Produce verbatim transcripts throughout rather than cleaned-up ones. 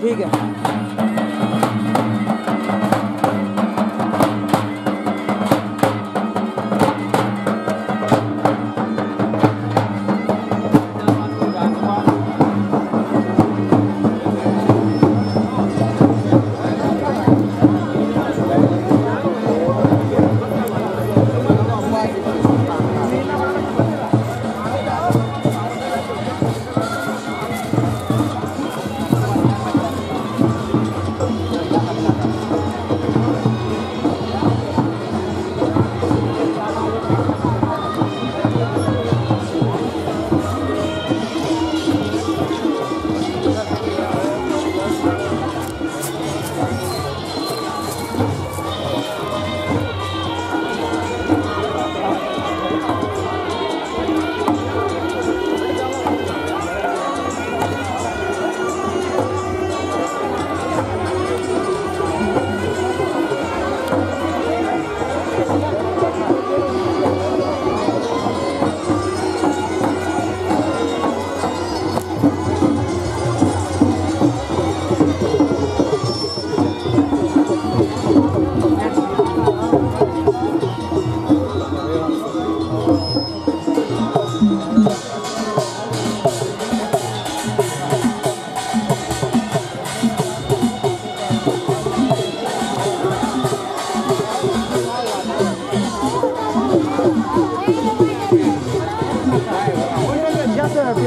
ठीक है।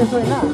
Eso es nada.